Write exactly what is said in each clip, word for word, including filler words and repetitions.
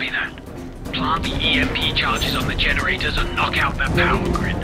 Copy that. Plant the E M P charges on the generators and knock out their power grid.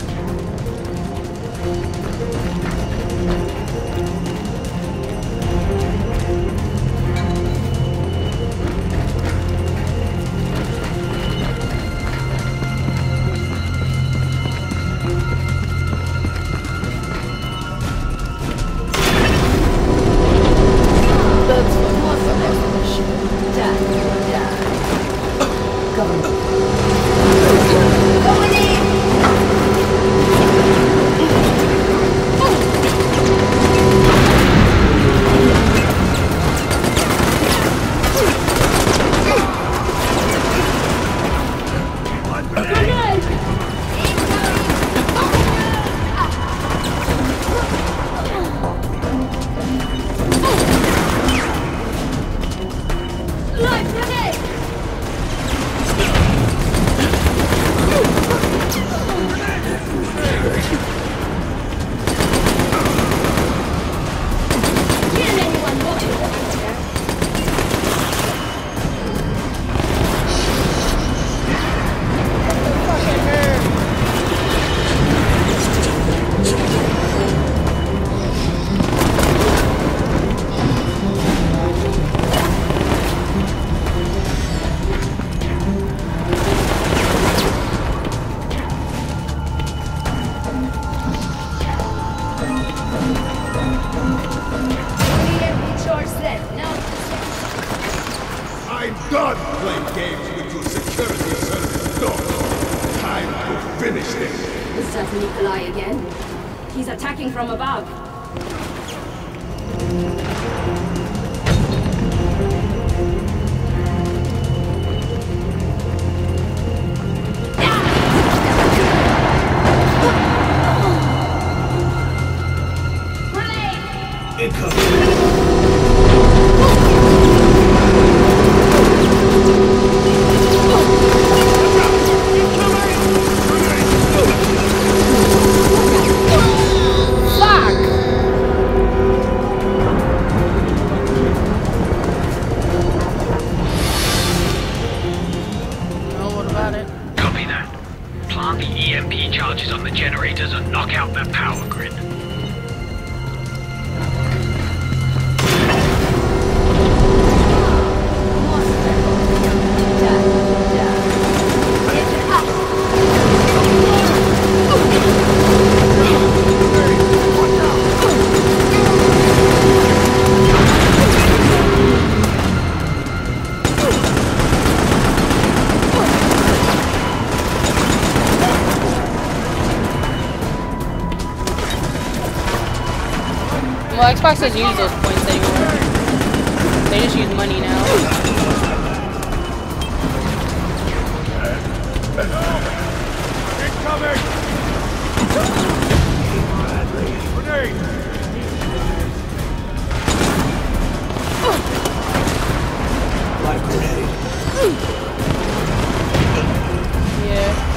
Well, Xbox doesn't use those points anymore. They just use money now. Incoming! Yeah.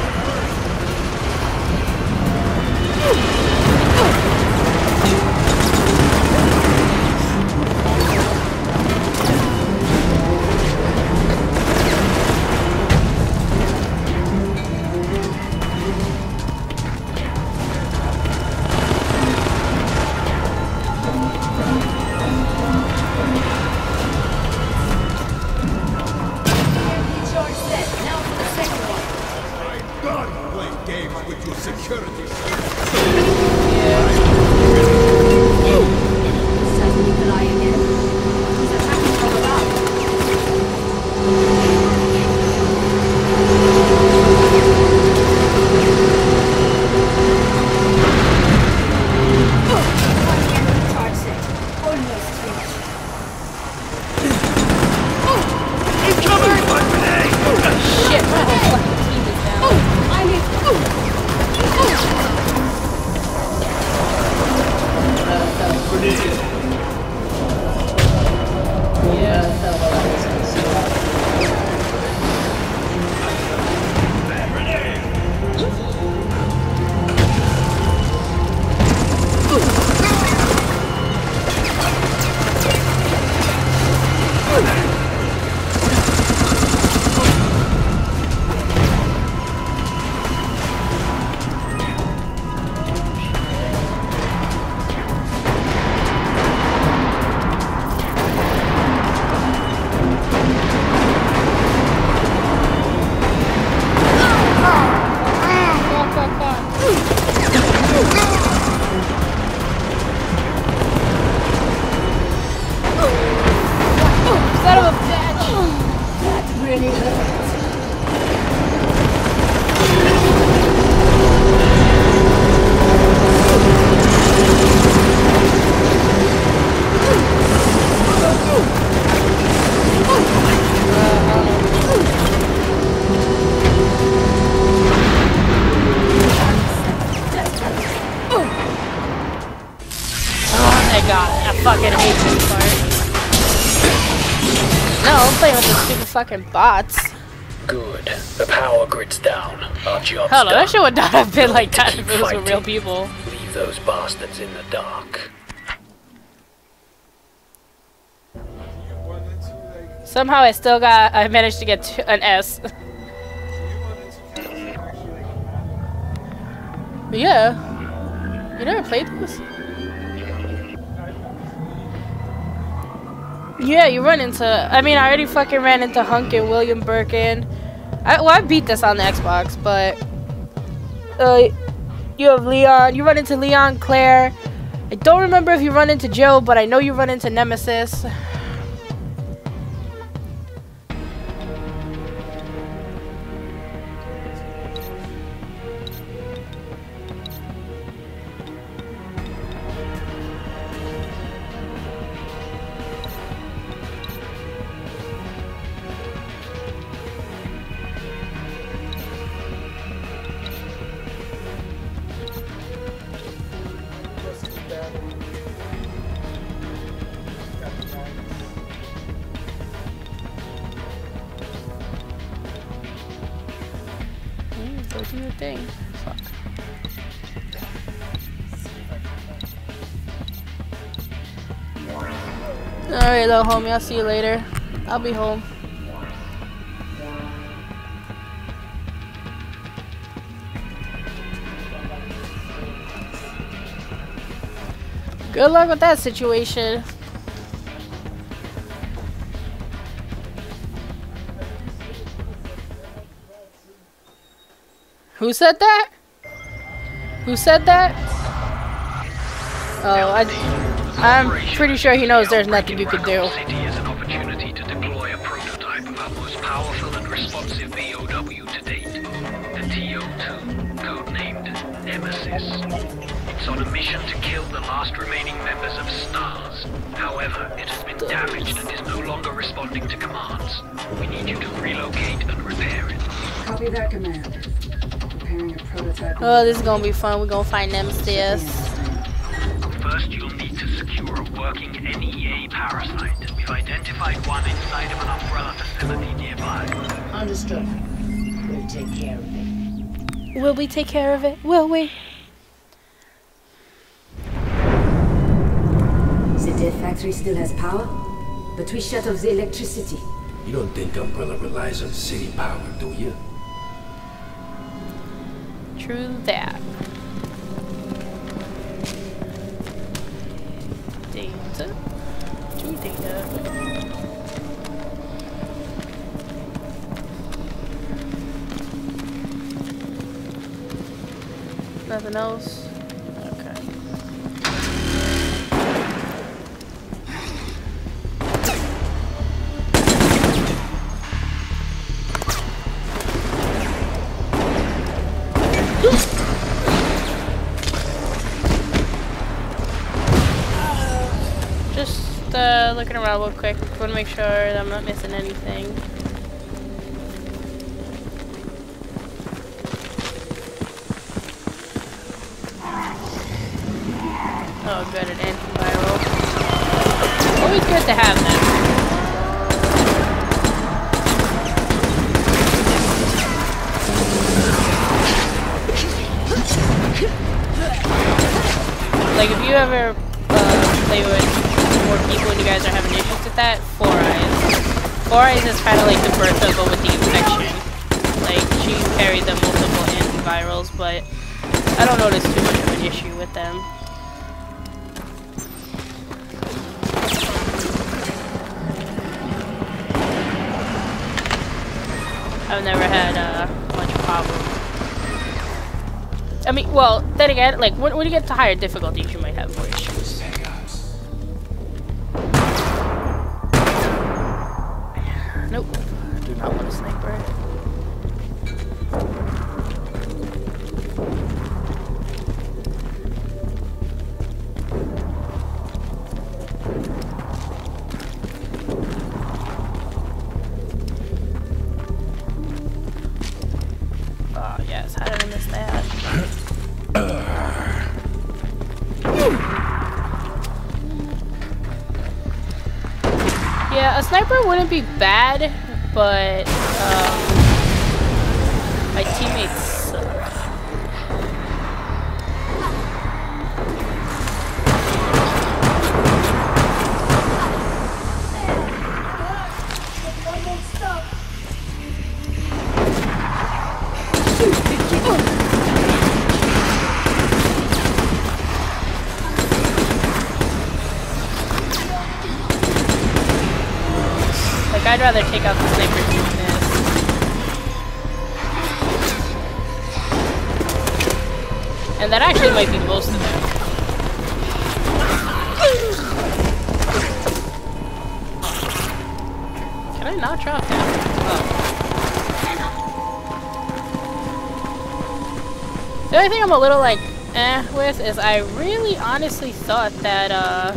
god, I fucking hate this part. No, I'm playing with these stupid fucking bots. Good. The power grid's down. Our job's Hello, done. That shit would not have been like that if it was with real people. Leave those bastards in the dark. Somehow I still got, I managed to get to an S. But yeah. You never played this? Yeah, you run into, I mean, I already fucking ran into Hunter and William Birkin. I, well, I beat this on the Xbox, but uh, you have Leon, you run into Leon, Claire. I don't remember if you run into Jill, but I know you run into Nemesis. Alright though, homie, I'll see you later. I'll be home. Good luck with that situation. Who said that? Who said that? Oh, I... I'm pretty sure he knows there's nothing you can do. City is an opportunity to deploy a prototype of our most powerful and responsive V O W to date. The T O two, codenamed Nemesis. It's on a mission to kill the last remaining members of Stars. However, it has been damaged and is no longer responding to commands. We need you to relocate and repair it. Copy that command. Preparing a prototype. Oh, this is gonna be fun. We're gonna find Nemesis. First, you'll need to secure a working N E A parasite. We've identified one inside of an Umbrella facility nearby. Understood. We'll take care of it. Will we take care of it? Will we? The dead factory still has power, but we shut off the electricity. You don't think Umbrella relies on city power, do you? True that. Data. Two data. Nothing else? Okay. Uh, looking around real quick. Want to make sure that I'm not missing anything. Oh, good, an antiviral. Always good to have that. Like if you ever uh, play with people and you guys are having issues with that, Four Eyes. Four Eyes is kind of like the Bertha but with the infection. Like, she carried the multiple antivirals, but I don't notice too much of an issue with them. I've never had uh, much problem. I mean, well, then again, like, when, when you get to higher difficulties, you might have more issues. Nope, I do not want a sniper. Oh yes, how did I miss that? Yeah, a sniper wouldn't be bad, but um, my teammates suck. I'd rather take out the sniper than this. And that actually might be most of them. Can I not drop down? Oh. The only thing I'm a little like eh with is I really honestly thought that uh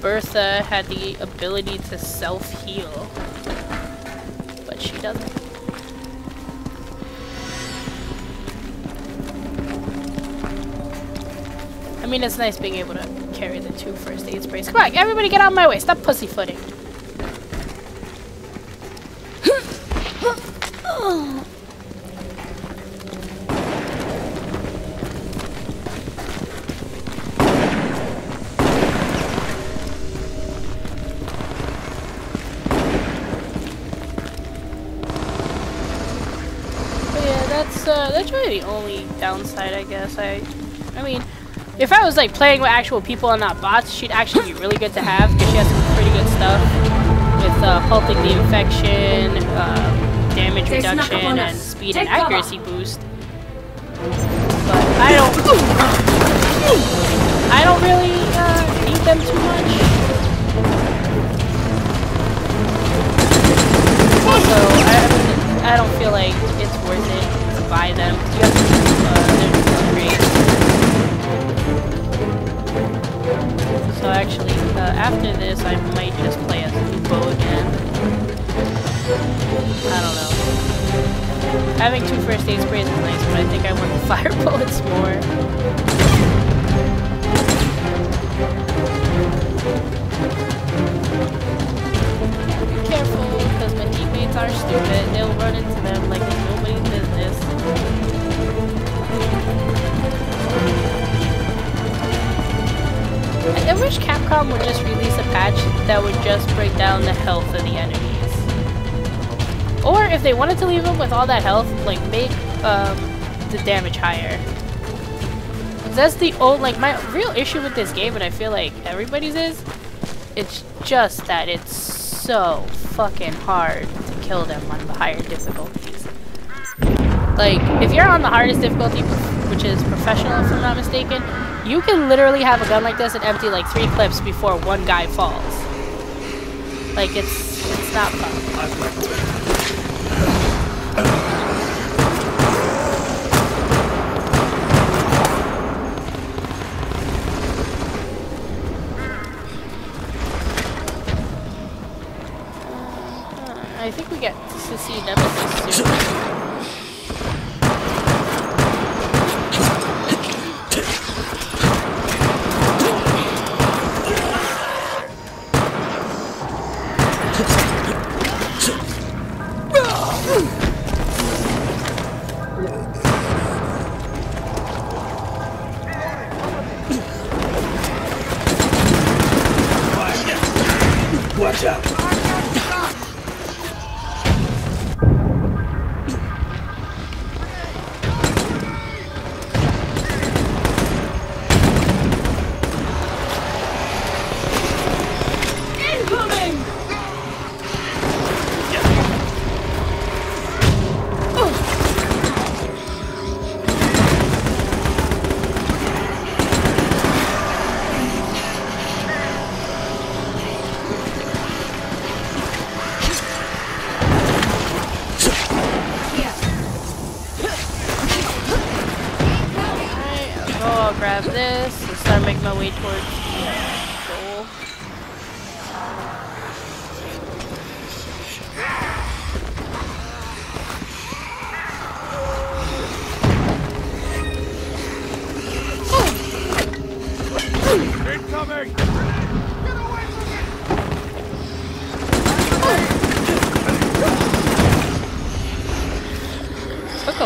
Bertha had the ability to self-heal, but she doesn't. I mean, it's nice being able to carry the two first aid sprays. Come on, everybody get out of my way. Stop pussyfooting. The only downside, I guess. I, I mean, if I was like playing with actual people and not bots, she'd actually be really good to have because she has some pretty good stuff with uh, halting the infection, um, damage There's reduction, and speed Take and accuracy cover. boost. But I don't, I don't really uh, need them too much. Also, I, I don't feel like it's worth it. Buy them. You have to uh, so actually, uh, after this, I might just play as Lupo again. I don't know. Having two first aid sprays is nice, but I think I want the fire bullets more. Be careful, because my teammates are stupid. They'll run into them like nobody's business. I wish Capcom would just release a patch that would just break down the health of the enemies. Or if they wanted to leave them with all that health, like make um, the damage higher. That's the old, like my real issue with this game, and I feel like everybody's is, it's just that it's so fucking hard to kill them on the higher difficulty. Like, if you're on the hardest difficulty, which is professional if I'm not mistaken, you can literally have a gun like this and empty like three clips before one guy falls. Like, it's, it's not fun. Uh, I think we get to see Nemesis soon.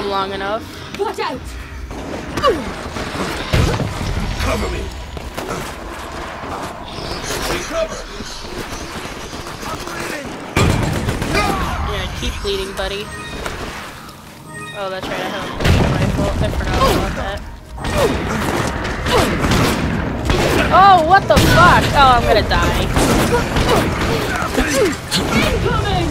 them long enough. Watch out! Cover me! Take cover! I'm bleeding! Yeah, keep bleeding, buddy. Oh, that's right, I have a bleeding rifle. I forgot about that. Oh, what the fuck? Oh, I'm gonna die. Incoming!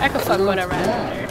I could fuck whatever I want there.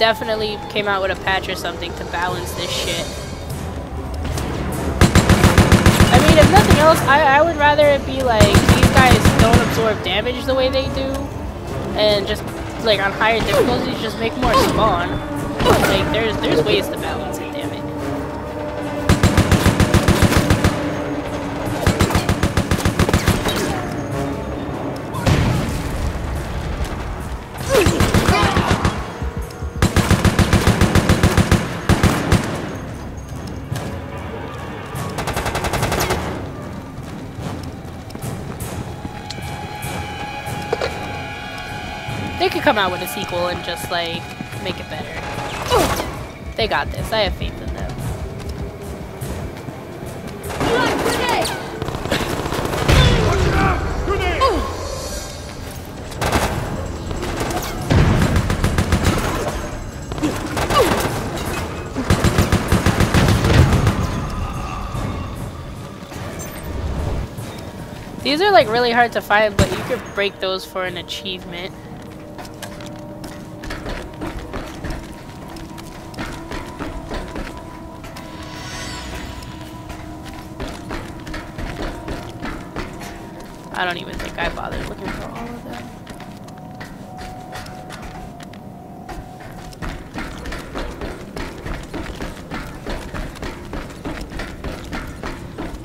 Definitely came out with a patch or something to balance this shit. I mean, if nothing else, I, I would rather it be like these guys don't absorb damage the way they do, and just like on higher difficulties, just make more spawn. Like there's there's ways to balance it. Damn it. Come out with a sequel and just like make it better. Ooh. They got this. I have faith in them. Grenade! Watch it out! Grenade! Ooh. These are like really hard to find, but you could break those for an achievement. I don't even think I bothered looking for all of them.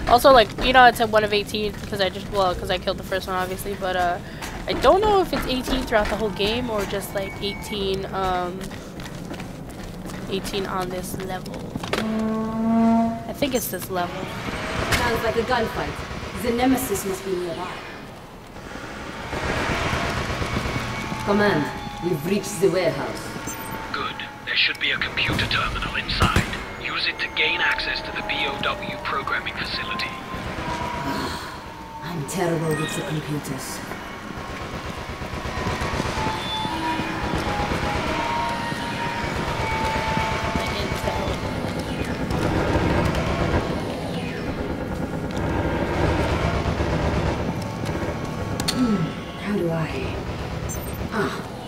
Also, like, you know, it's a one of eighteen because I just, well, because I killed the first one, obviously, but, uh, I don't know if it's eighteen throughout the whole game or just, like, eighteen, um, eighteen on this level. I think it's this level. sounds like a gunfight. The Nemesis must be nearby. Command, we've reached the warehouse. Good. There should be a computer terminal inside. Use it to gain access to the B O W programming facility. I'm terrible with the computers.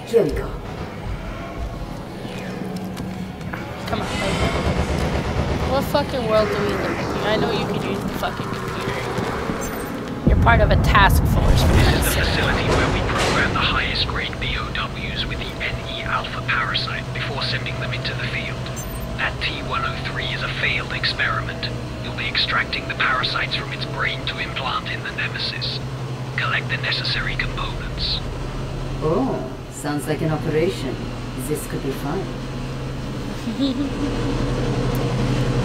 Here we go. Come on. What fucking world do we live in? I know you can use the fucking computer. You're part of a task force. This is the facility where we program the highest grade B O Ws with the N E alpha parasite before sending them into the field. That T one oh three is a failed experiment. You'll be extracting the parasites from its brain to implant in the Nemesis. Collect the necessary components. Oh. Sounds like an operation. This could be fun.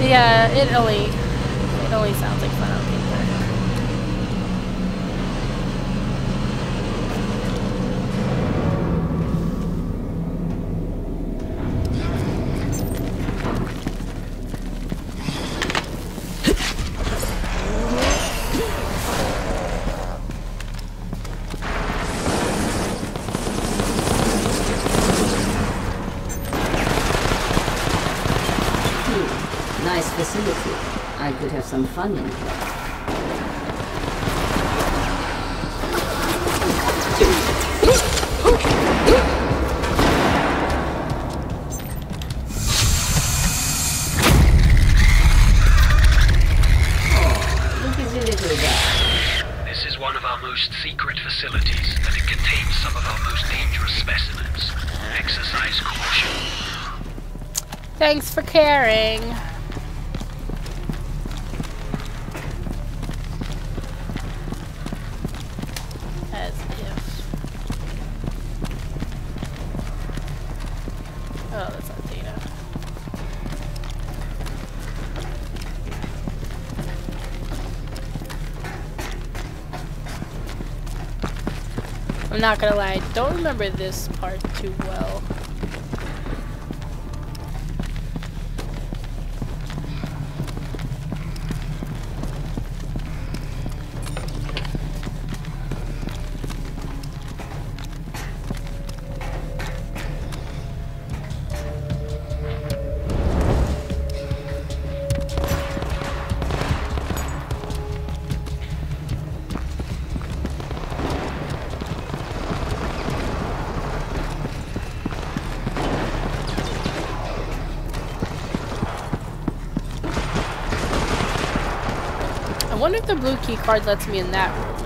Yeah, Italy. Italy sounds like fun on some fun in it. I'm not gonna lie, I don't remember this part too well. I wonder if the blue key card lets me in that room.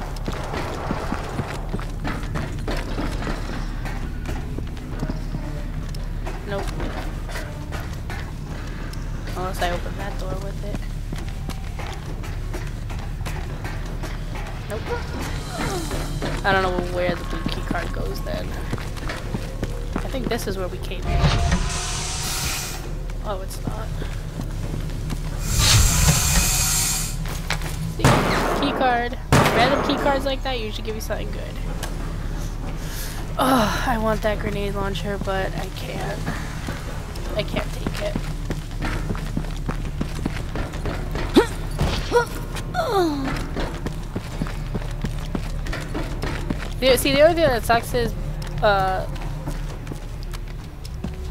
Nope. Unless I open that door with it. Nope. I don't know where the blue key card goes then. I think this is where we came in. Oh, it's not. Card. Random key cards like that usually give you something good. Oh, I want that grenade launcher, but I can't. I can't take it. See, the only thing that sucks is, uh,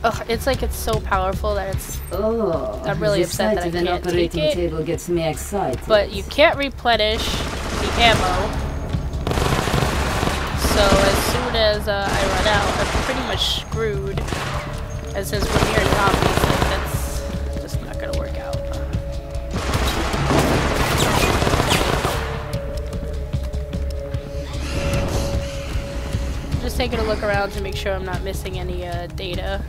ugh, it's like it's so powerful that it's. Oh, I'm really upset that I can't take it. Table gets me excited. But you can't replenish the ammo. So as soon as uh, I run out, I'm pretty much screwed. And since we're near zombies, like, that's just not gonna work out. I'm just taking a look around to make sure I'm not missing any uh, data.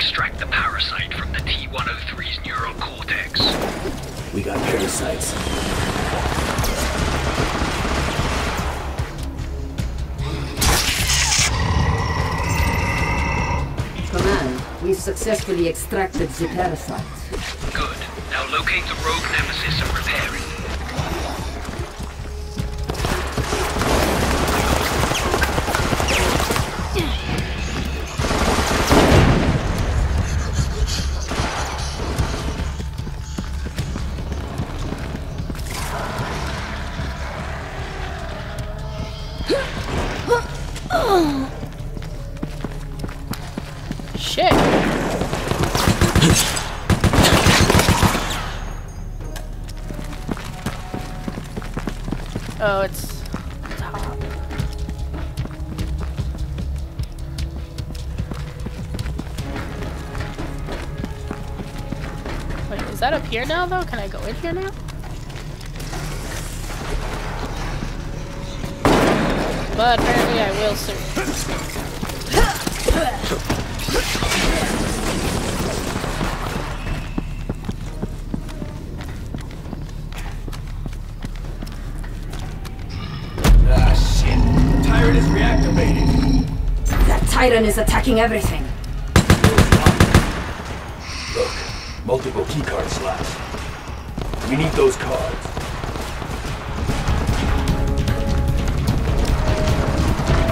extract the parasite from the T one oh three's neural cortex. We got parasites. Command, we've successfully extracted the parasite. Good. Now locate the rogue Nemesis and repair it. Oh, it's top. Wait, is that up here now, though? Can I go in here now? But apparently I will soon. Iron is attacking everything. Look, multiple keycard slots. We need those cards.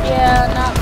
Yeah, not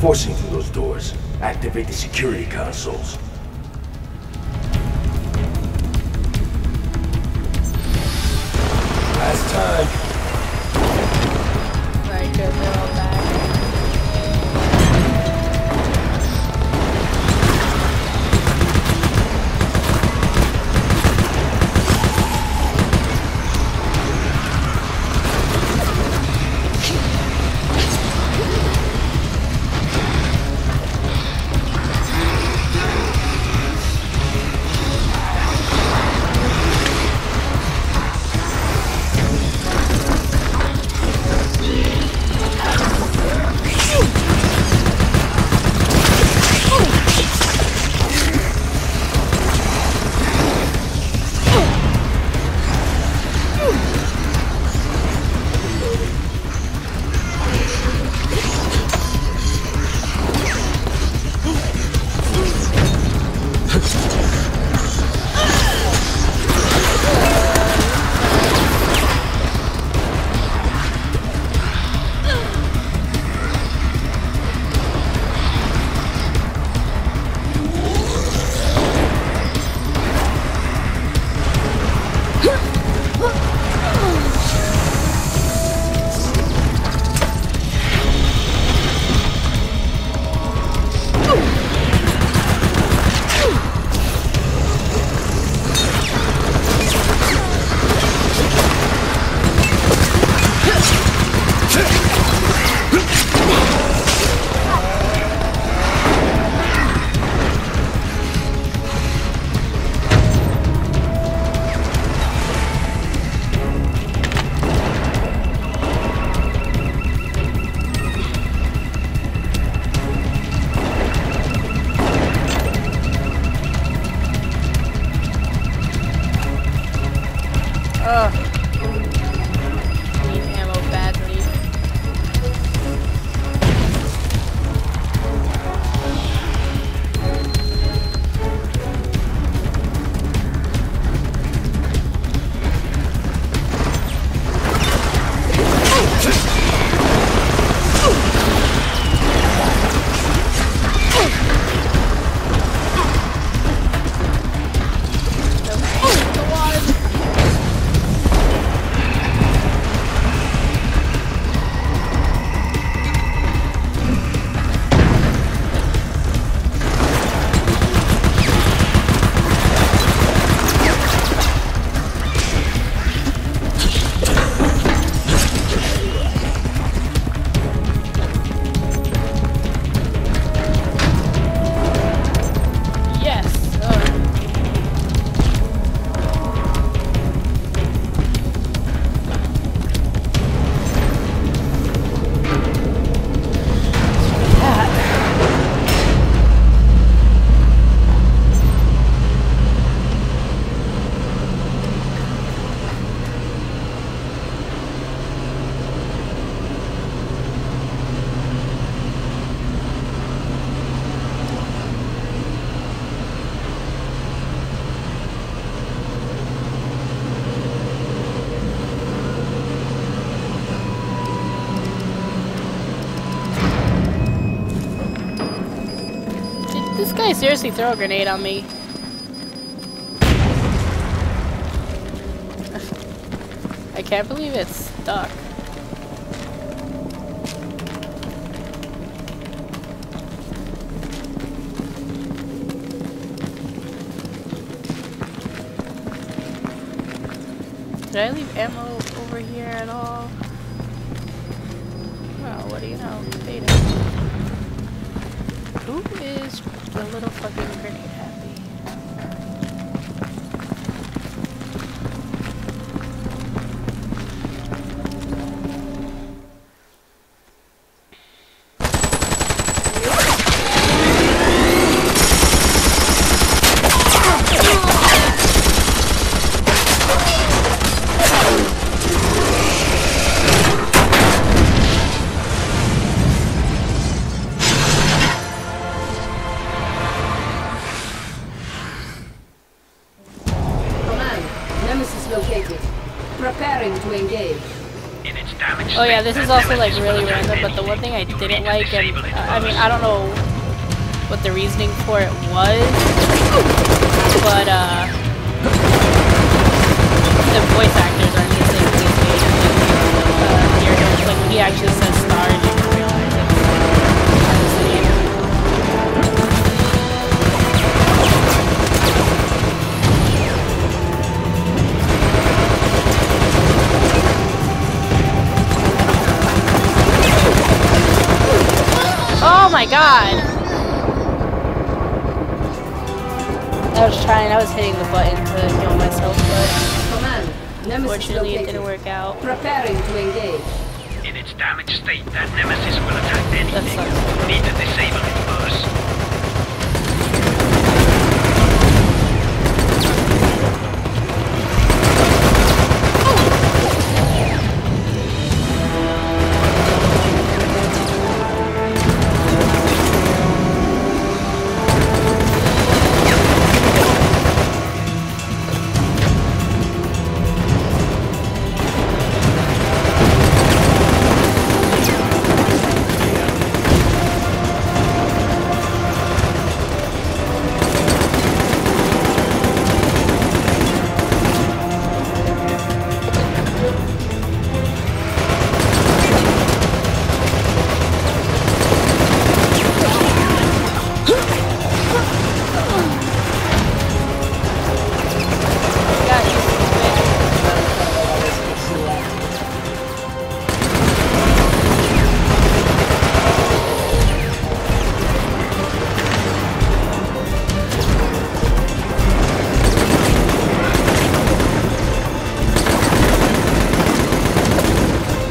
forcing through those doors. Activate the security consoles. Last time. Like a little Uh. I need ammo badly. Seriously, throw a grenade on me. I can't believe it's stuck. Did I leave ammo over here at all? Well, what do you know? Beta. Who is the little fucking grenade . Oh yeah, this is also like really random, but the one thing I didn't like, and uh, I mean, I don't know what the reasoning for it was, but uh, the voice actors are missing these days, uh, here it is, like when he actually says Stars, you can realize it. Oh my god! I was trying, I was hitting the button to heal myself, but unfortunately it didn't work out. Preparing to engage. In its damaged state, that Nemesis will attack anything. Need to disable it first.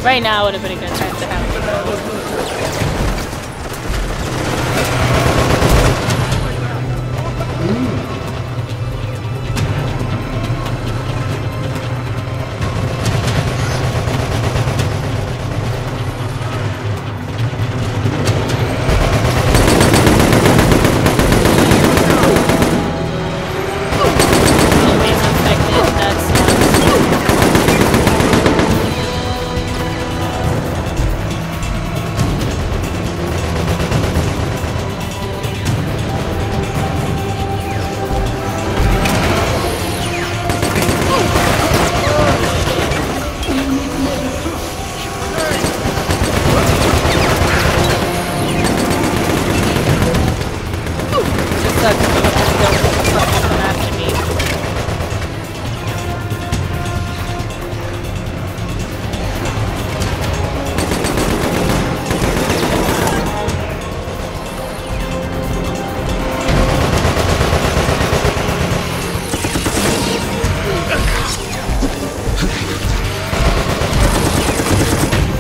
Right now would have been a good time to have to go.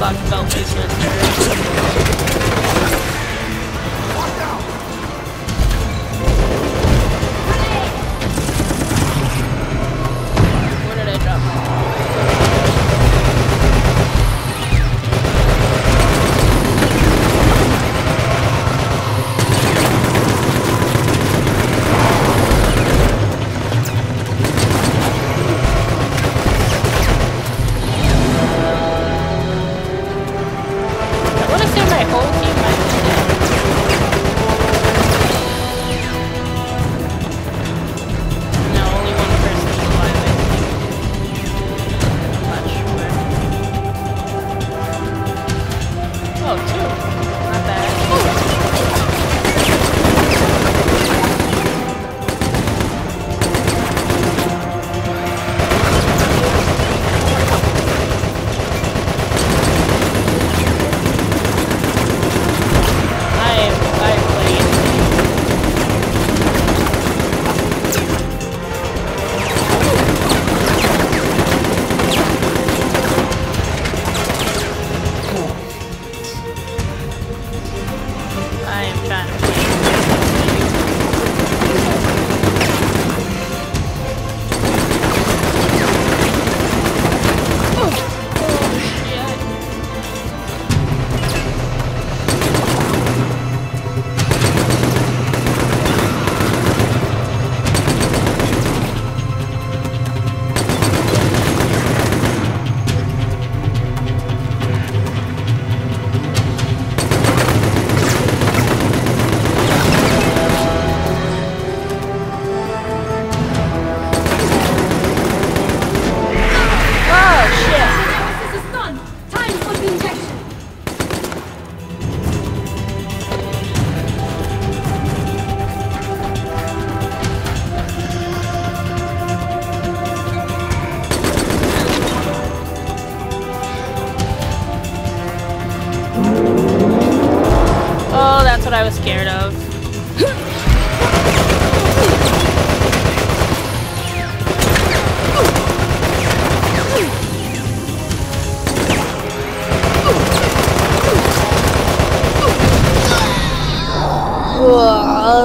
about spell vision.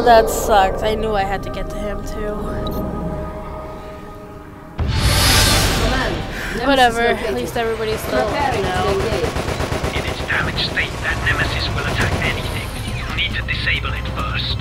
That sucks. I knew I had to get to him too. Well, whatever. At least everybody's still preparing now. In its damaged state, that Nemesis will attack anything. You need to disable it first.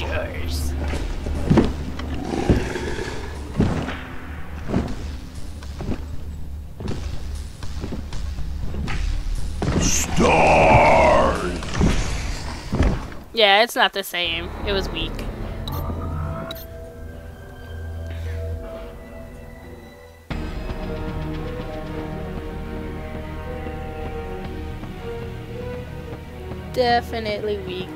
Lickers. Stars. Yeah, it's not the same. It was weak. Definitely weak.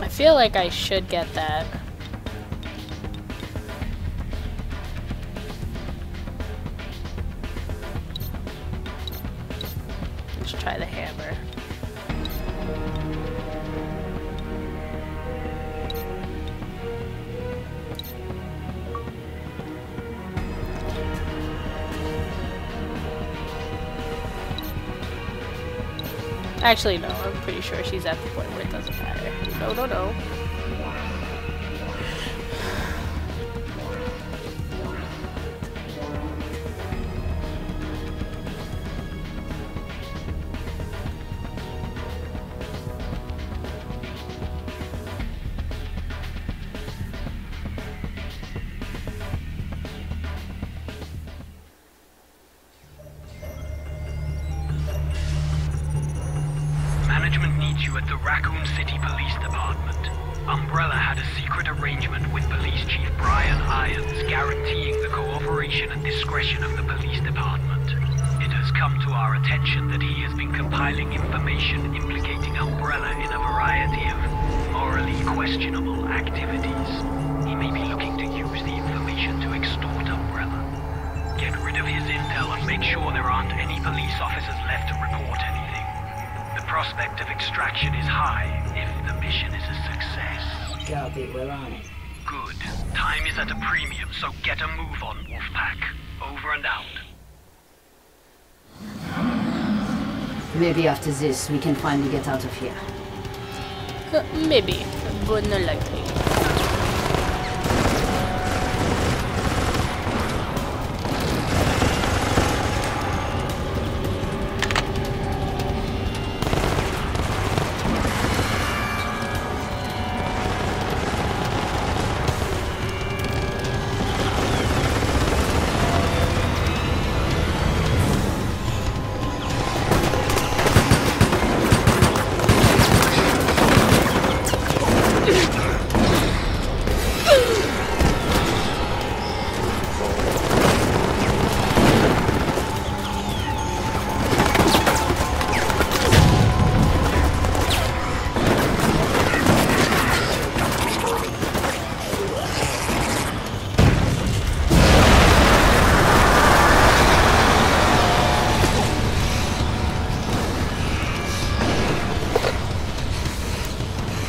I feel like I should get that. Let's try the hammer. Actually, no, I'm pretty sure she's at the point where it doesn't matter. No, no, no. Maybe after this, we can finally get out of here. Uh, maybe, but not likely.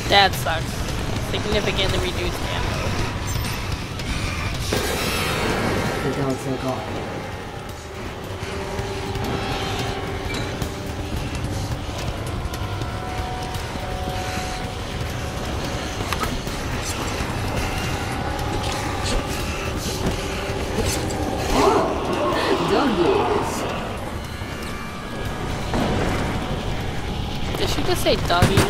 That sucks. Significantly reduced ammo. The dogs are gone. Oh, doggies. Did she just say doggies?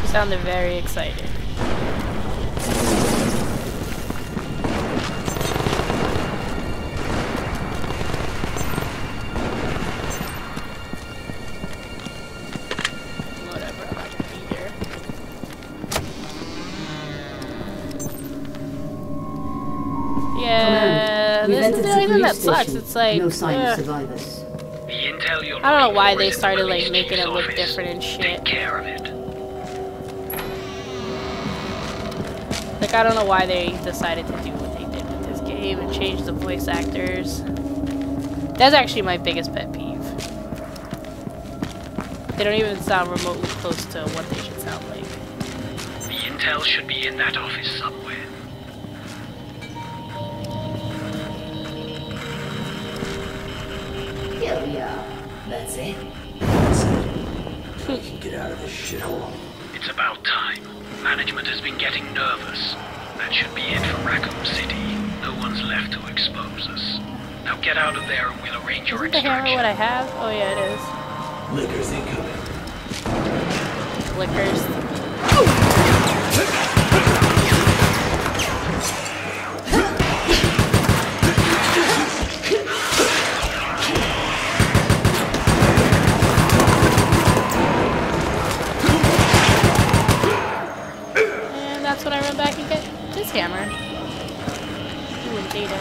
I sounded very excited. Whatever, I'm not gonna be here. Yeah, this is not even that sucks. It's like no sign of survivors. The intel you're I don't know why they started like making it look different and shit. Take care of it. Like, I don't know why they decided to do what they did with this game and change the voice actors. That's actually my biggest pet peeve. They don't even sound remotely close to what they should sound like. The intel should be in that office somewhere. Here we are. That's it. That's it. We can get out of this shithole. It's about time. Management has been getting nervous. That should be it for Raccoon City. No one's left to expose us. Now get out of there and we'll arrange your extraction. Is the hammer what I have? Oh yeah, it is. Lickers incoming. Lickers. Oh! Hammer. Ooh, and data.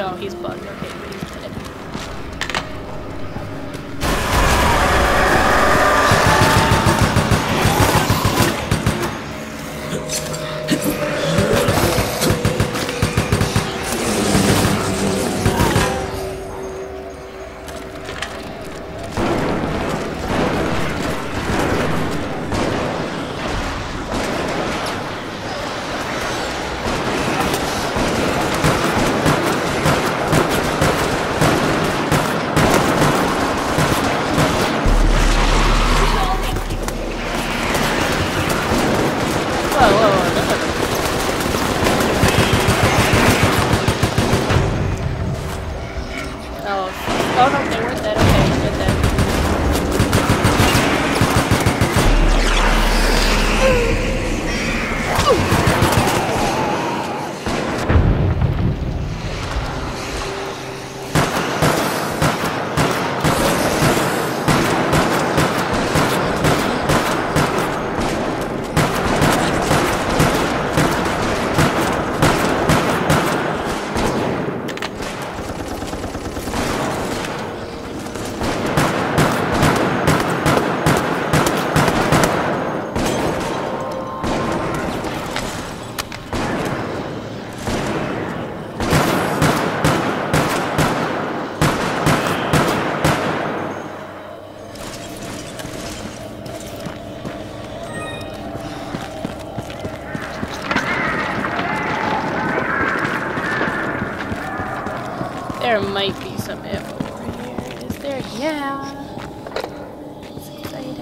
Oh, he's bugged. Okay, but he's dead. There might be some ammo over here. Is there? Yeah. It's exciting.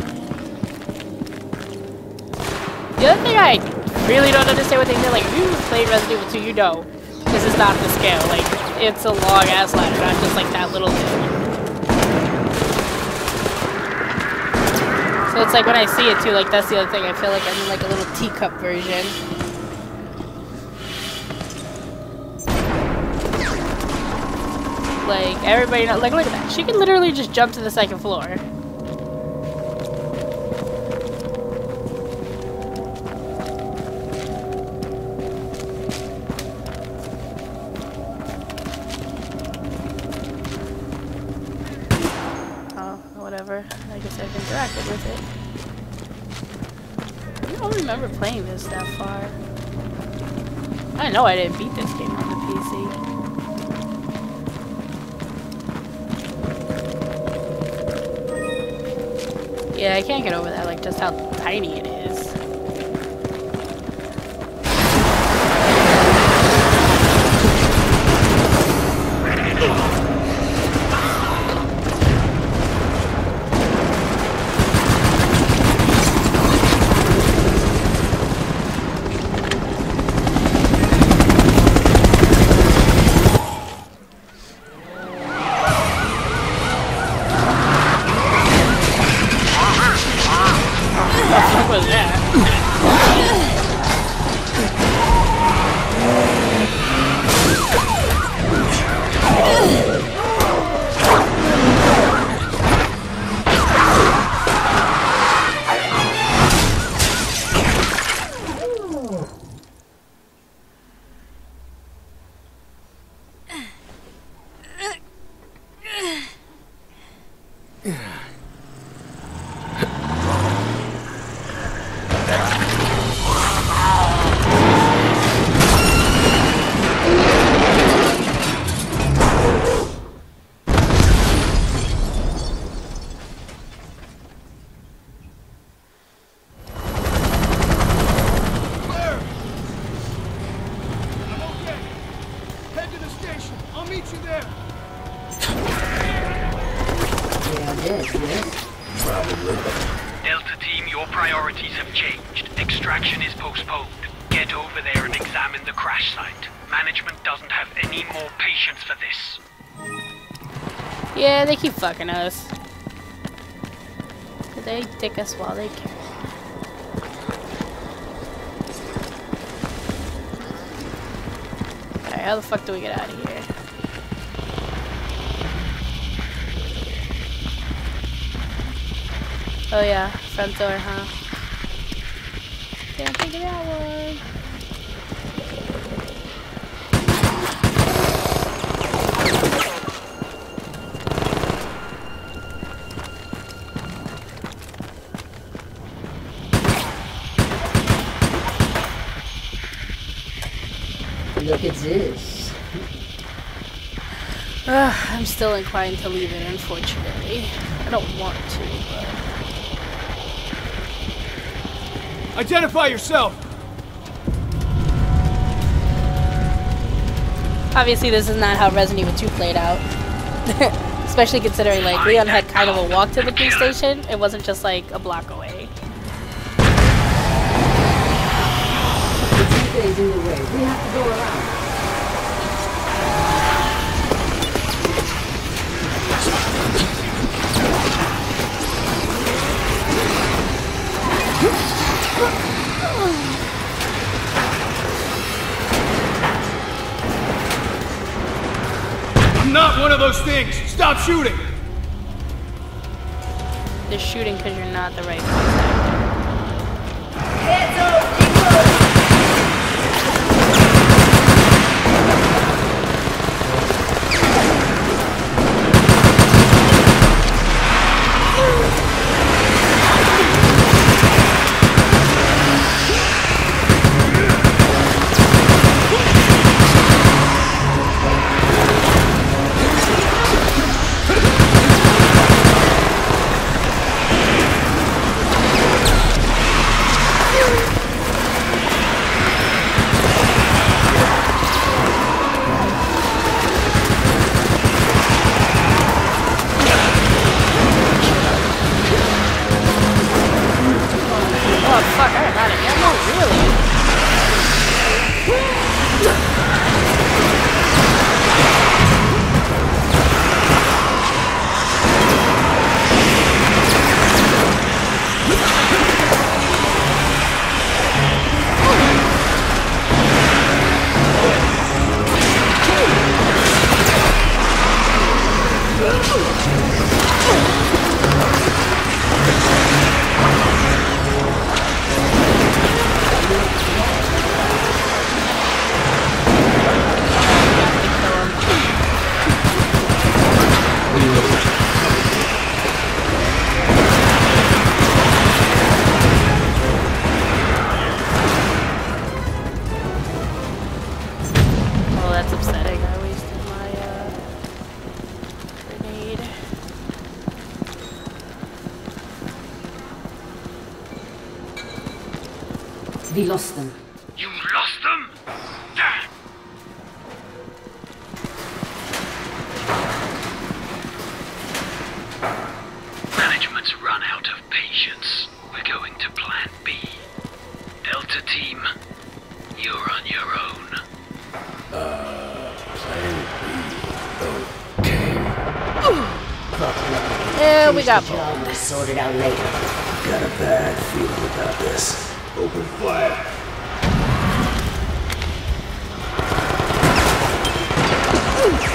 The other thing I really don't understand what they did, like, if you played Resident Evil two, you know this is not the scale. Like, it's a long ass ladder, not just like that little thing. So it's like when I see it too, like that's the other thing. I feel like I'm in like a little teacup version. Like, everybody knows. Like, look at that. She can literally just jump to the second floor. Oh, whatever. I guess I've interacted with it. I don't remember playing this that far. I know I didn't beat this game on the P C. Yeah, I can't get over that, like, just how tiny it is. What was that? I'll meet you there. Yeah, I did, yes. Probably. Delta team, your priorities have changed. Extraction is postponed. Get over there and examine the crash site. Management doesn't have any more patience for this. Yeah, they keep fucking us. They take us while they can. Alright, how the fuck do we get out of here? Oh yeah, front door, huh? Can't figure that one. Look at this. Uh, I'm still inclined to leave it, unfortunately. I don't want to, but... Identify yourself! Obviously this is not how Resident Evil two played out. Especially considering, like, Leon had kind of a walk to the police station. It wasn't just, like, a block away. The two days in the way. We have to go around. I'm not one of those things. Stop shooting. They're shooting because you're not the right person. Hands up, we lost them. You lost them? Damn. Management's run out of patience. We're going to plan B. Delta team, you're on your own. Uh, plan B. Okay. Yeah, we got one. We'll sort it out later. Got a bad feeling about this. Open fire. Ooh.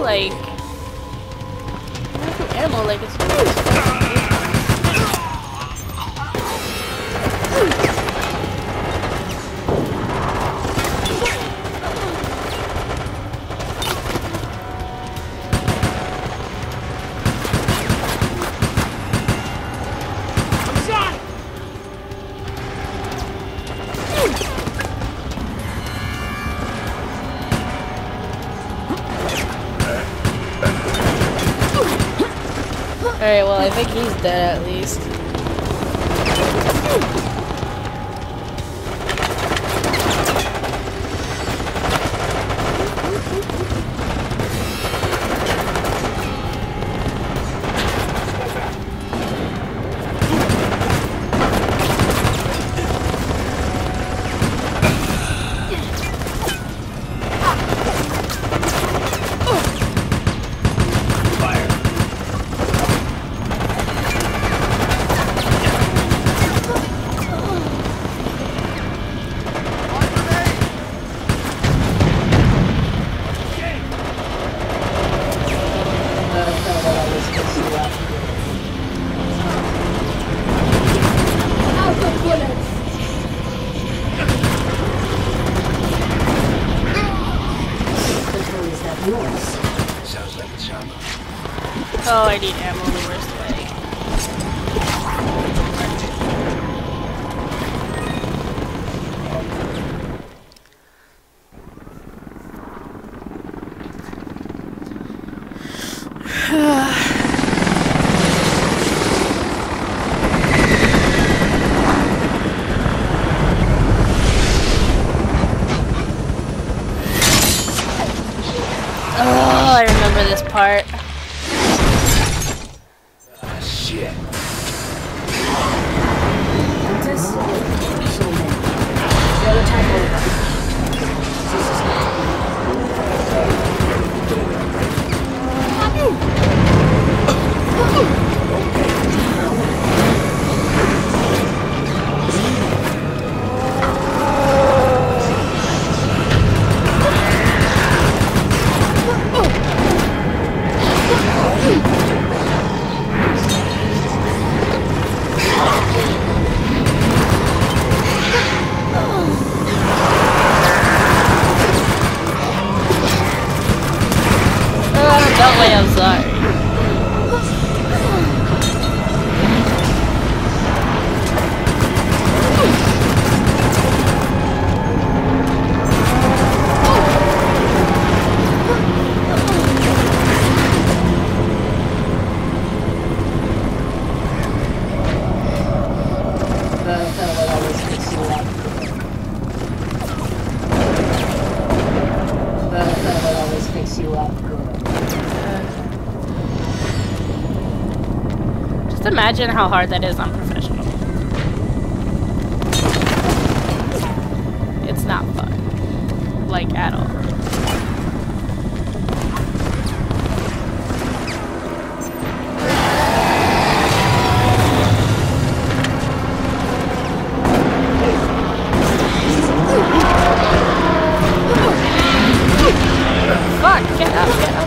like... It's an animal, like it's... Alright, well, I think he's dead at least. Oh, I need ammo the worst way. Oh, I remember this part. Imagine how hard that is on professional. It's not fun. Like, at all. Fuck, get up, get up, get up.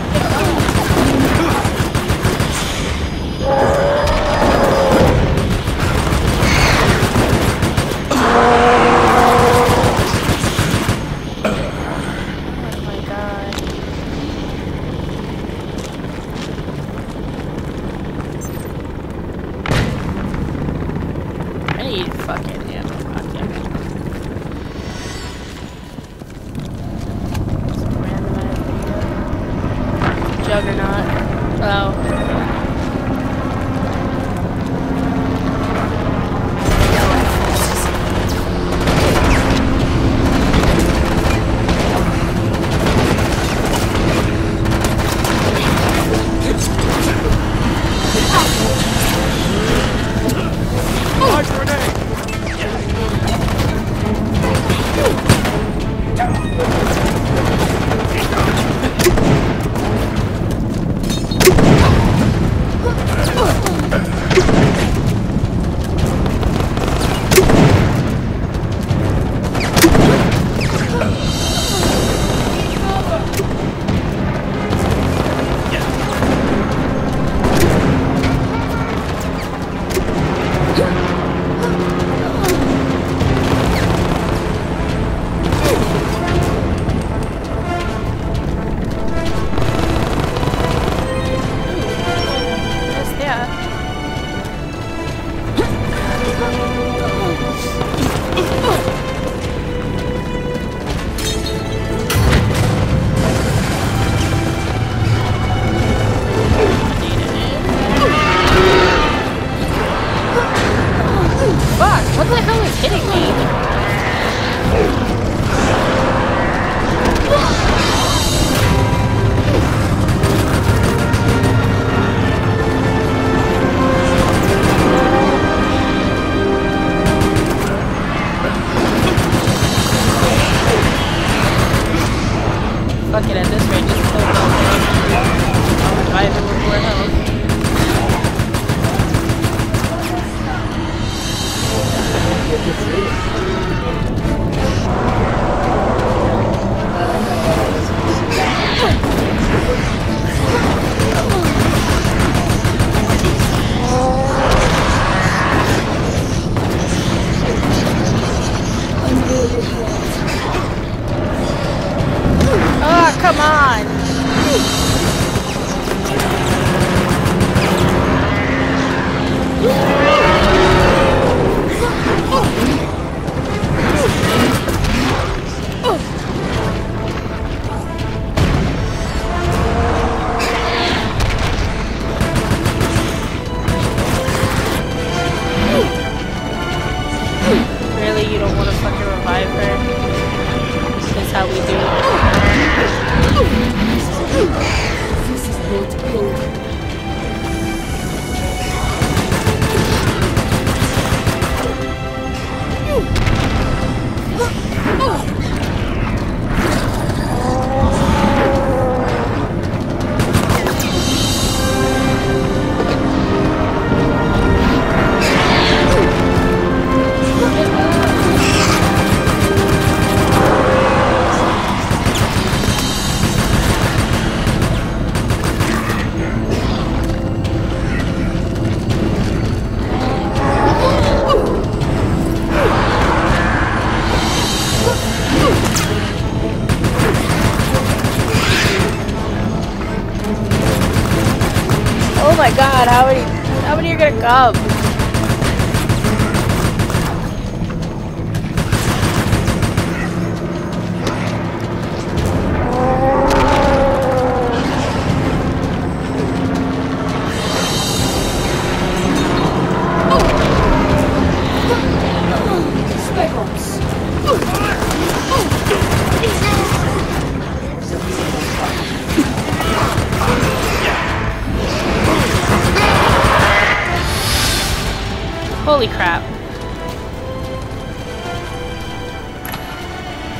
Oh my god, how many how many are gonna come?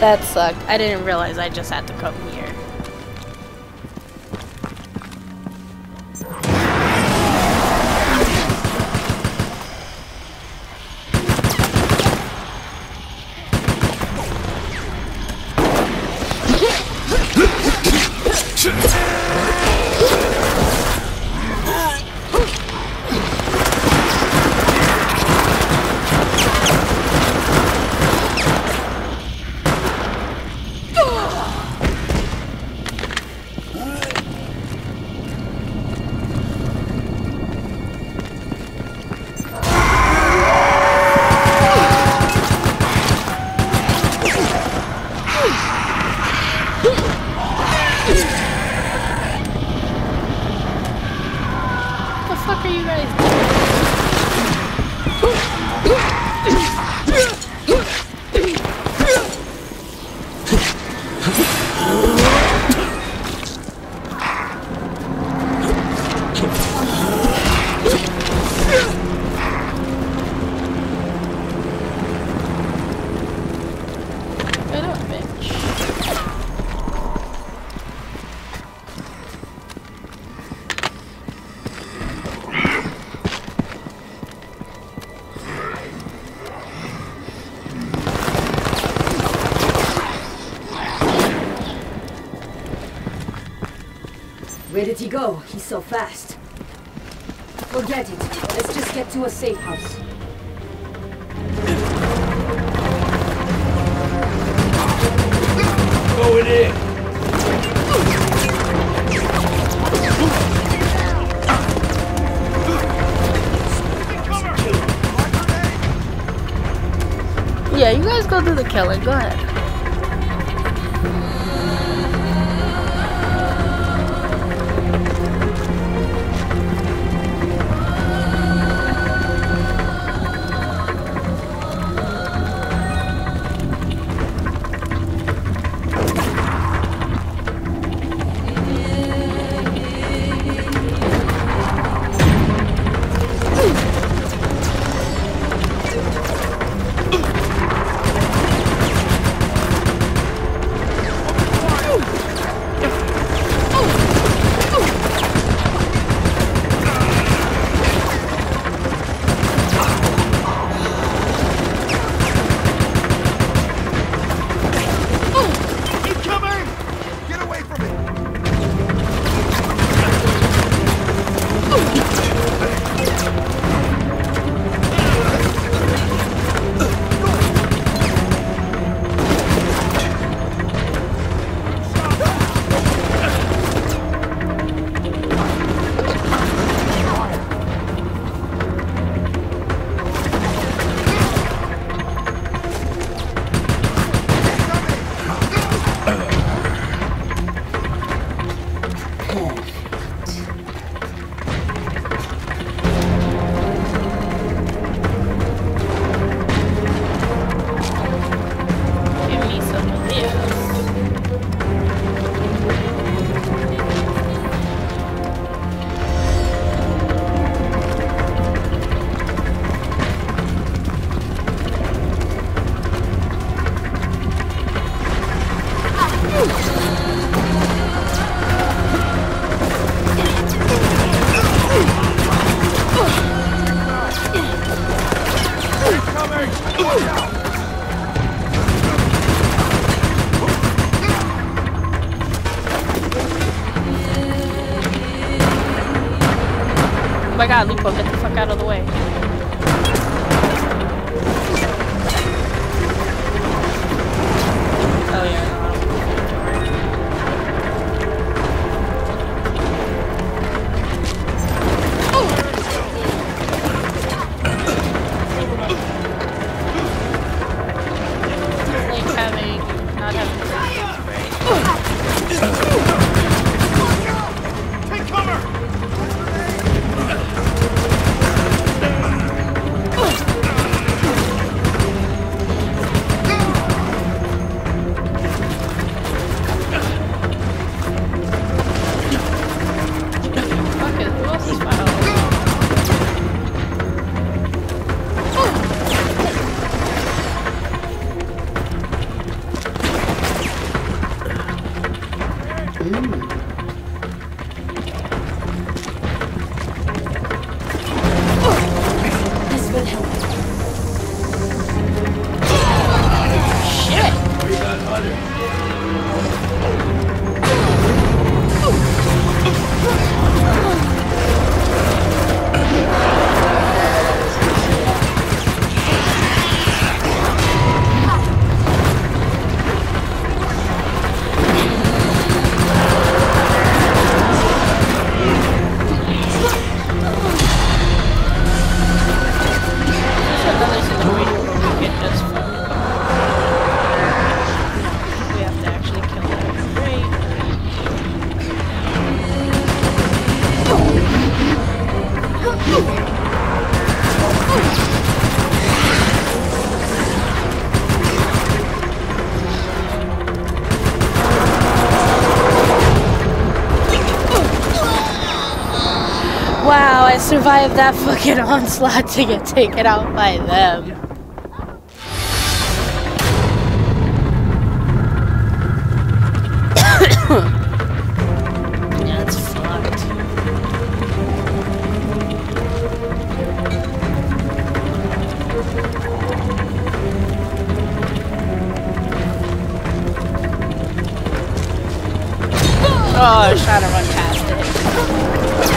That sucked. I didn't realize I just had to come here. Where did he go? He's so fast. Forget it. Let's just get to a safe house. Going in. Yeah, you guys go through the killing. Go ahead. God, Lupo, get the fuck out of the way. Oh yeah. Wow, I survived that fucking onslaught to get taken out by them. Oh, I was trying to run past it. Alright.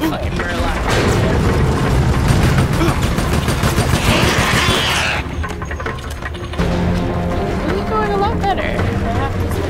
Fucking burlock. We're going a lot better, I have to say.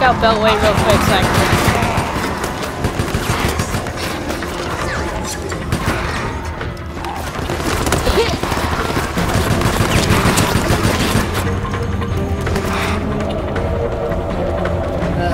Out Beltway real quick so I can I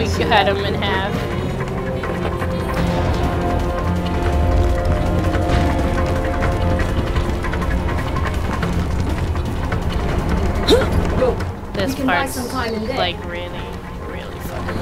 think we cut him in half. This part's like really, really fucking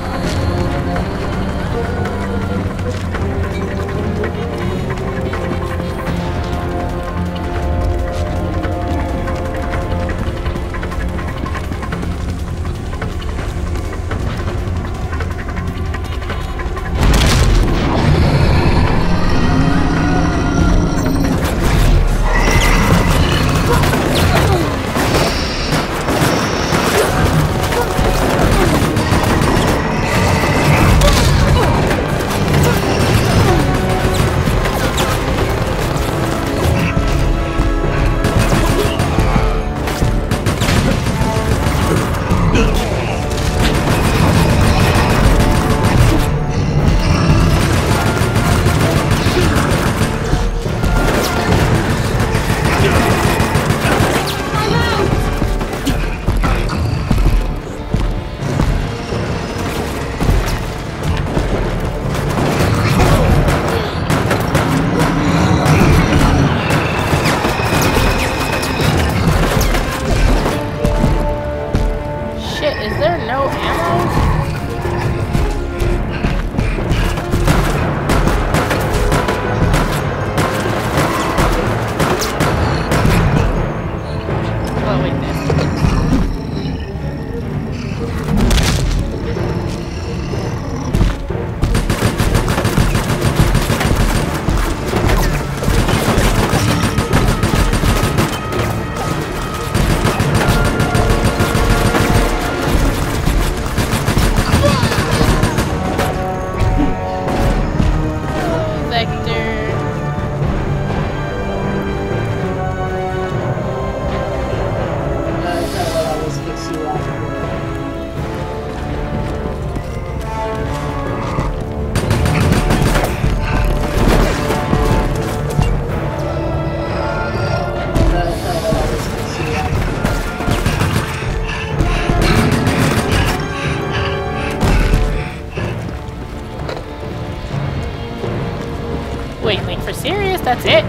Wait, like for serious? That's it?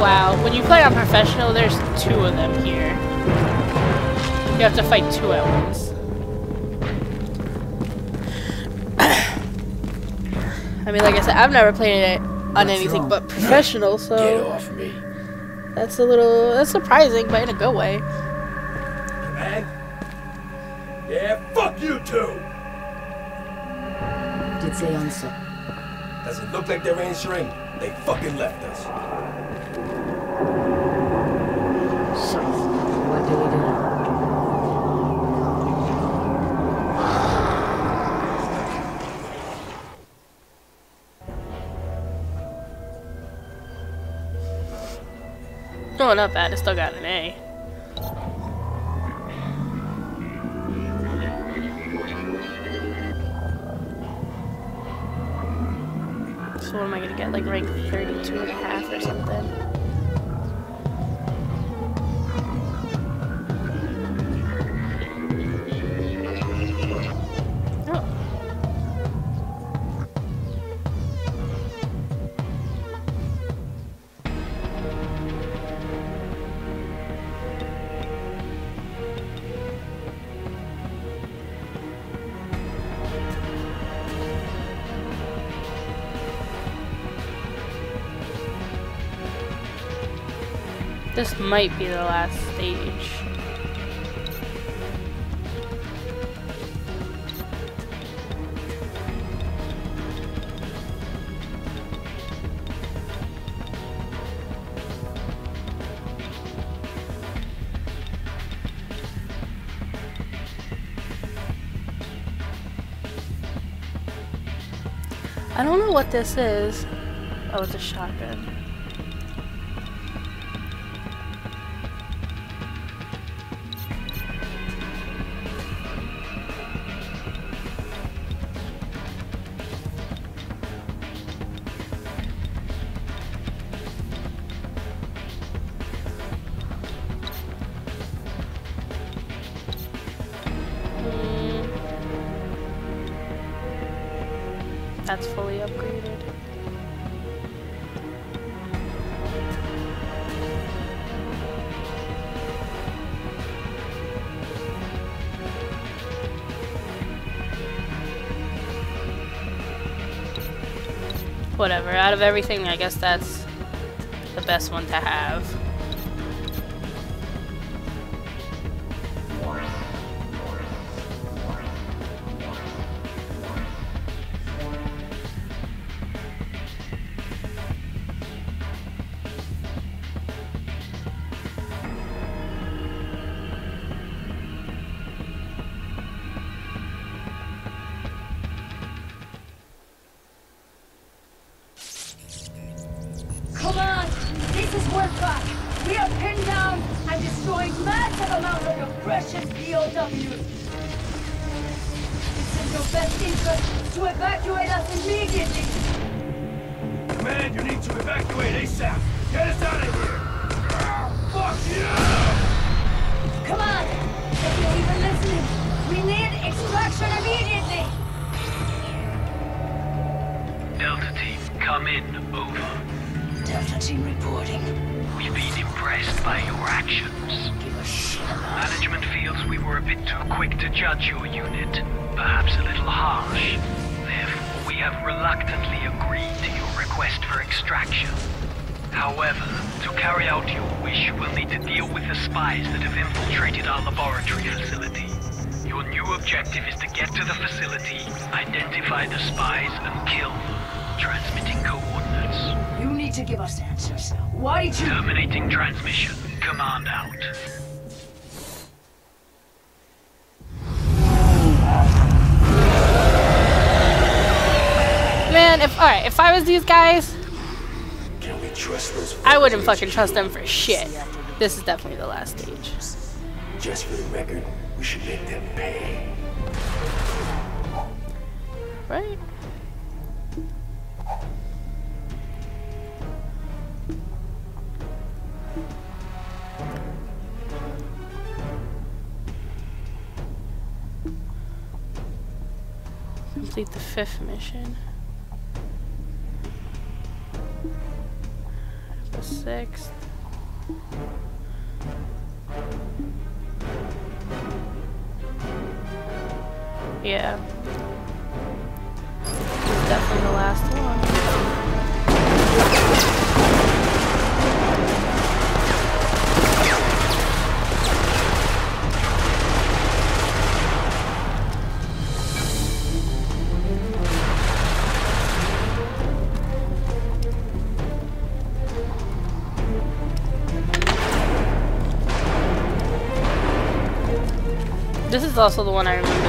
Wow, when you play on professional, there's two of them here. You have to fight two at once. I mean, like I said, I've never played it on anything but professional, so get off me. That's a little that's surprising, but in a good way. Man. Yeah, fuck you two. Did they answer? Doesn't look like they're answering. They fucking left us. Shit. What do we do now? No, not bad. I still got an A. So what am I gonna get? Like rank thirty-two and a half or something? This might be the last stage. I don't know what this is. Oh, it's a shotgun. That's fully upgraded. Whatever, out of everything, I guess that's the best one to have. These guys, can we trust those? I wouldn't fucking trust them for shit. This is definitely the last stage. Just for the record, we should make them pay. Right? Complete the fifth mission. The sixth. Yeah. This is definitely the last one. This is also the one I remember.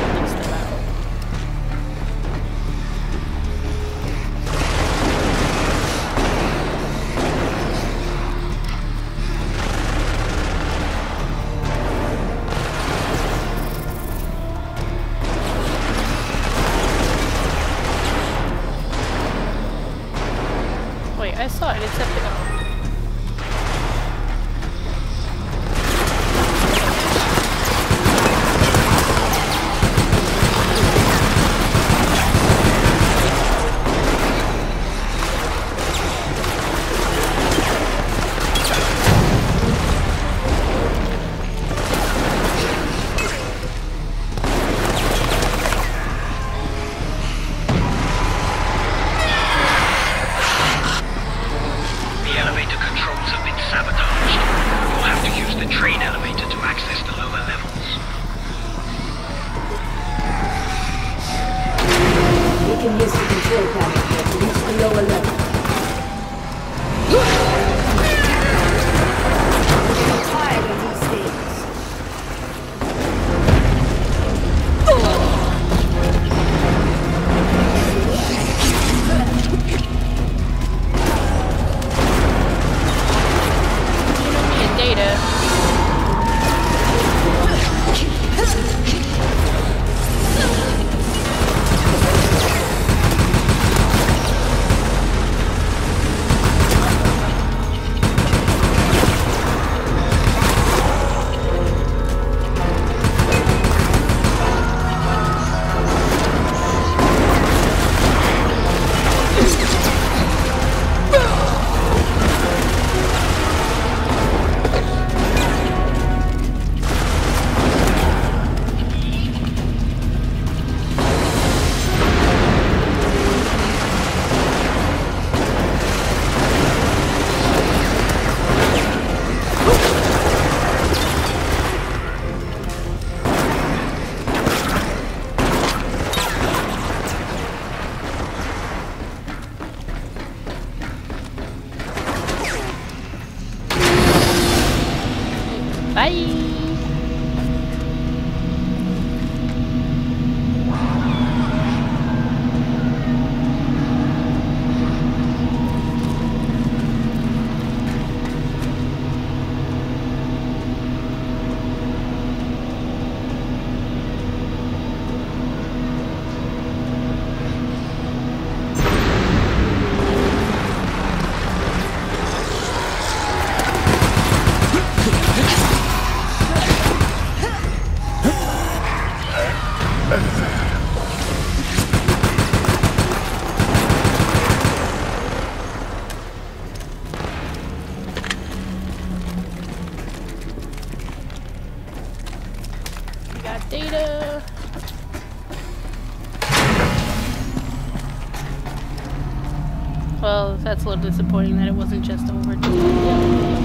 That's a little disappointing that it wasn't just over to the other day.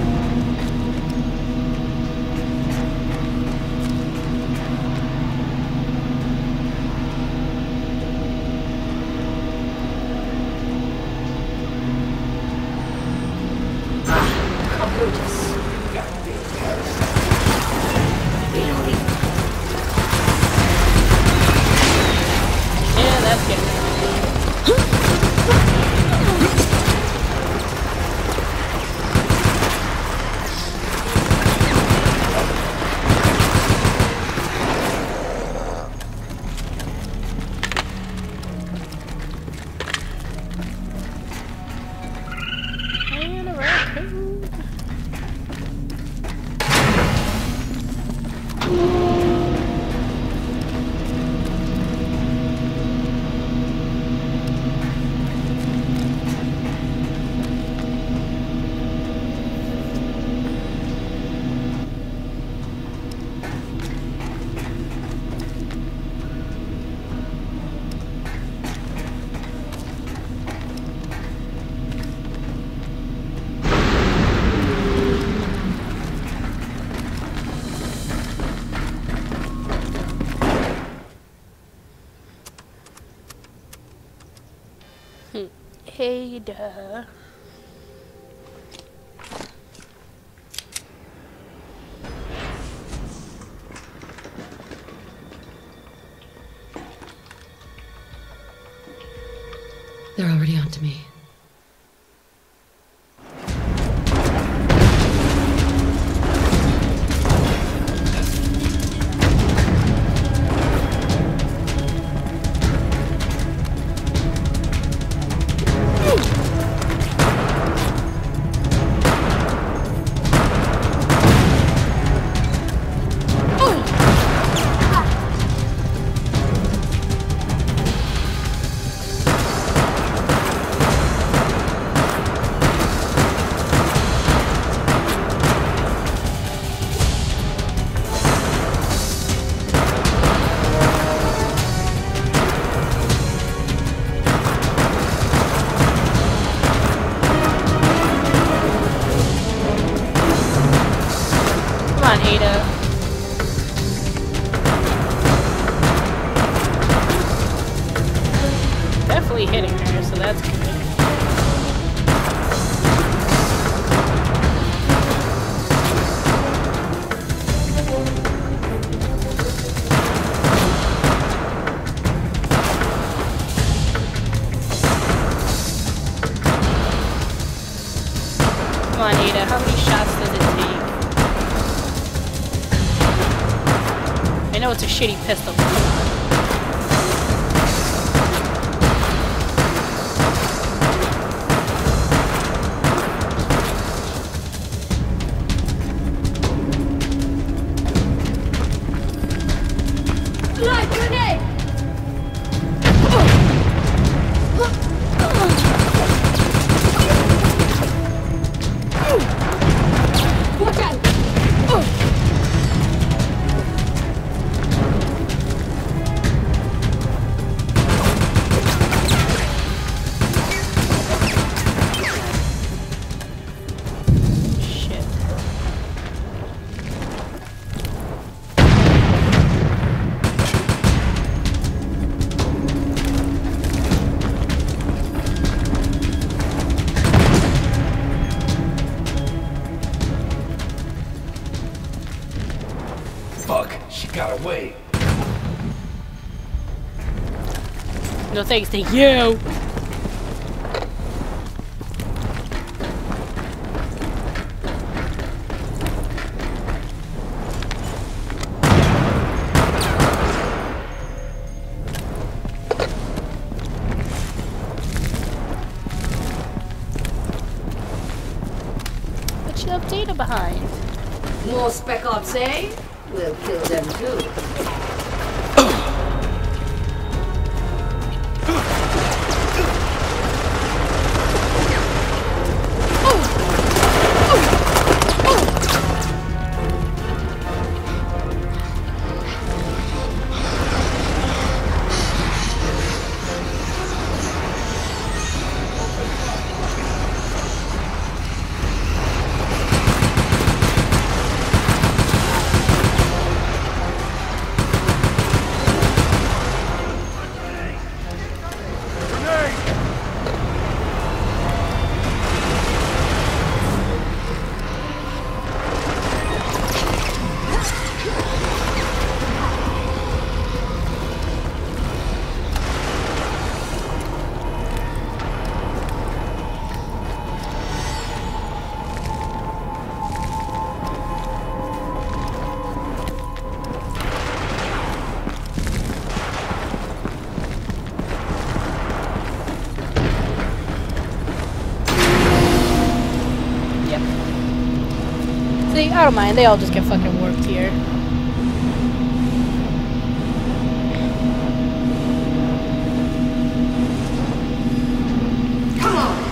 Ada. They're already onto me. Shitty pistol. No thanks to you! What's your data behind? More spec ops, eh? We'll kill them too. I don't mind, they all just get fucking warped here. Come on!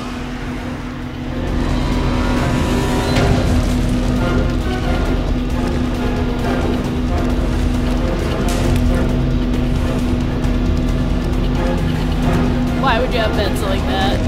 Why would you have pets like that?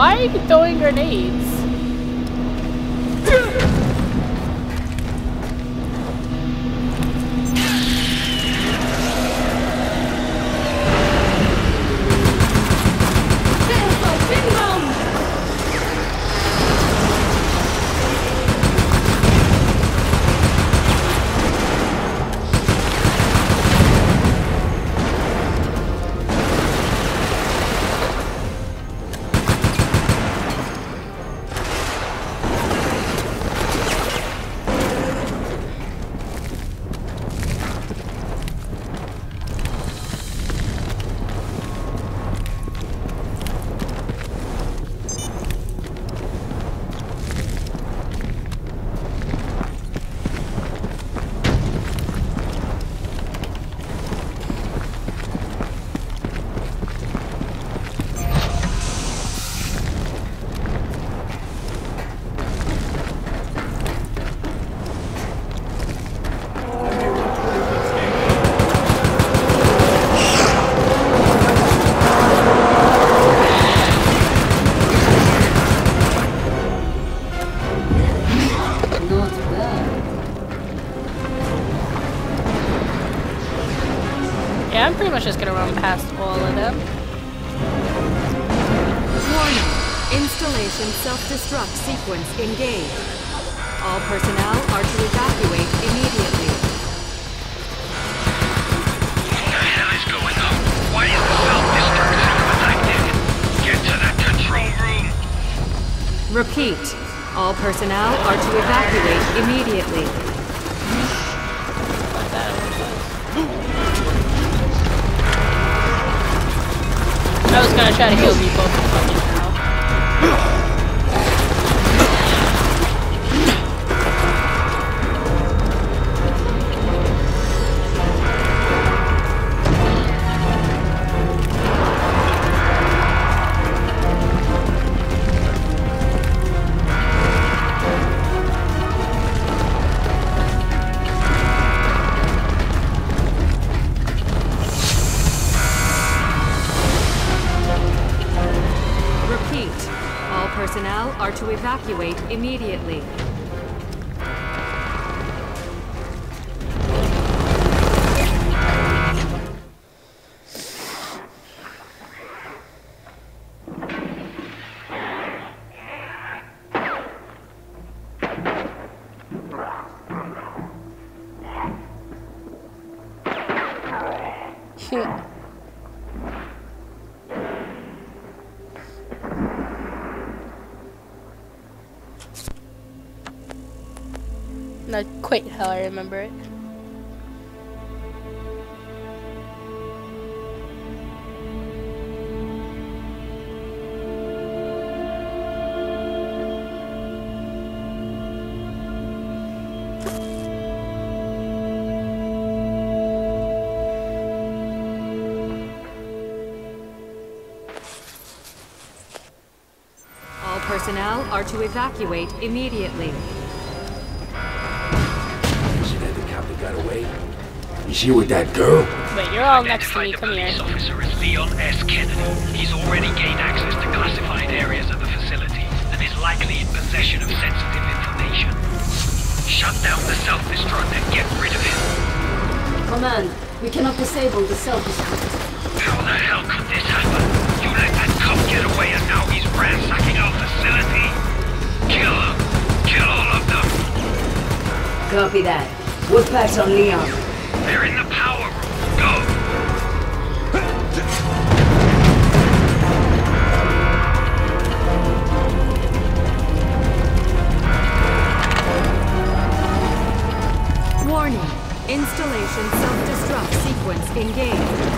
Why are you throwing grenades? I'm pretty much just gonna run past all of them. Warning! Installation self-destruct sequence engaged. All personnel are to evacuate immediately. The hell is going on? Why is the self-destruct sequence active? Get to that control room! Repeat. All personnel are to evacuate immediately. I was gonna try to kill people. Immediately. Quite how I remember it. All personnel are to evacuate immediately. Is you with that girl? Wait, you're all next to me. Come here. The police officer is Leon S. Kennedy. He's already gained access to classified areas of the facility and is likely in possession of sensitive information. Shut down the self-destruct and get rid of him. Command, we cannot disable the self-destruct. How the hell could this happen? You let that cop get away and now he's ransacking our facility. Kill him. Kill all of them. Copy that. Woodpacks on Leon. They're in the power room. Go! Warning. Installation self-destruct sequence engaged.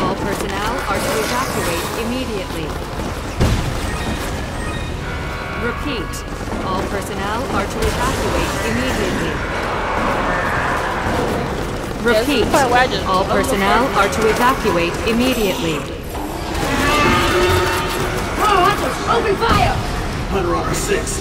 All personnel are to evacuate immediately. Repeat. All personnel are to evacuate immediately. Repeat. All personnel are to evacuate immediately. Oh, Hunter, open fire! Hunter on our six.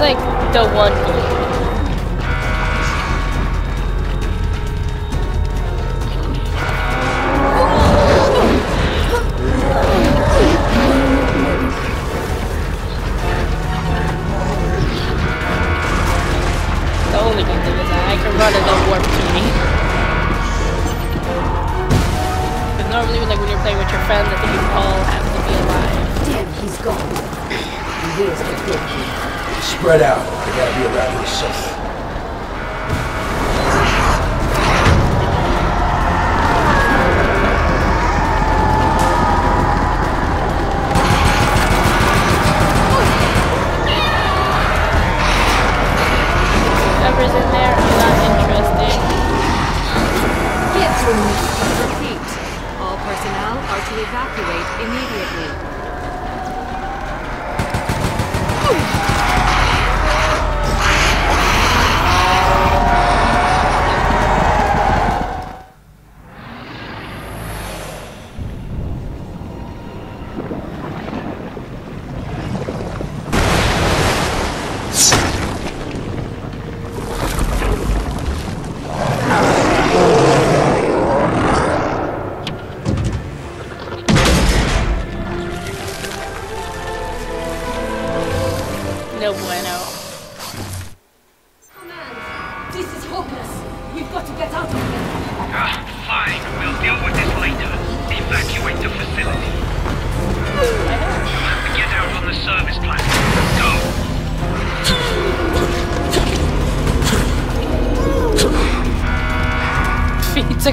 That's like the one goal. Spread out. I gotta be around here somewhere. Whatever's in there, I'm not interested. Get through me. Repeat. All personnel are to evacuate immediately.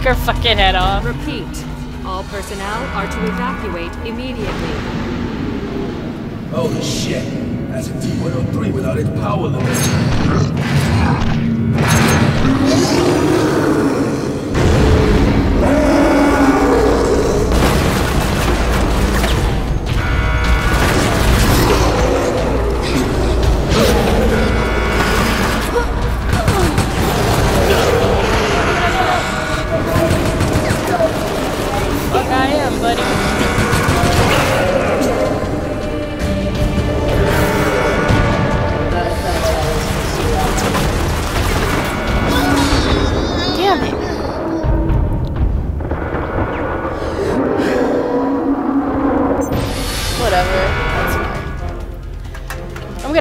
Her fucking head off. Repeat. All personnel are to evacuate immediately. Holy shit. That's a T one oh three without its power limit.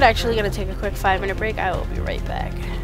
Actually gonna take a quick five minute break. I will be right back.